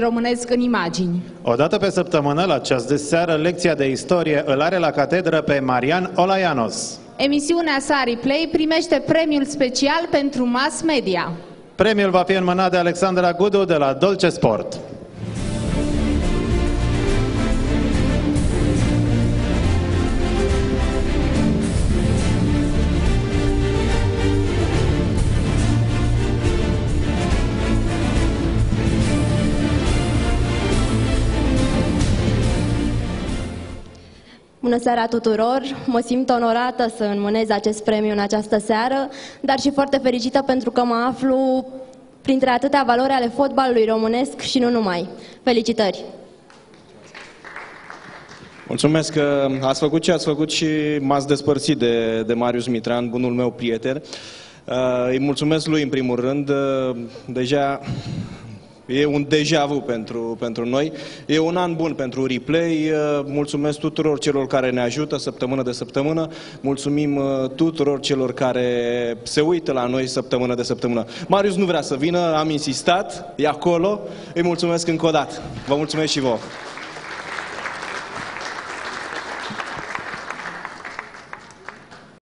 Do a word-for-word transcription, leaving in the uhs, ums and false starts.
Românesc în imagini. O dată pe săptămână, la ceas de seară, lecția de istorie îl are la catedră pe Marian Olaianos. Emisiunea sa Replay primește premiul special pentru mass media. Premiul va fi înmânat de Alexandra Gudu de la Dolce Sport. Bună seara tuturor! Mă simt onorată să înmânez acest premiu în această seară, dar și foarte fericită pentru că mă aflu printre atâtea valori ale fotbalului românesc și nu numai. Felicitări! Mulțumesc că ați făcut ce ați făcut și m-ați despărțit de, de Marius Mitran, bunul meu prieten. Îi mulțumesc lui în primul rând. Deja... E un deja vu pentru, pentru noi, e un an bun pentru Replay, mulțumesc tuturor celor care ne ajută săptămână de săptămână, mulțumim tuturor celor care se uită la noi săptămână de săptămână. Marius nu vrea să vină, am insistat, e acolo, îi mulțumesc încă o dată, vă mulțumesc și vouă.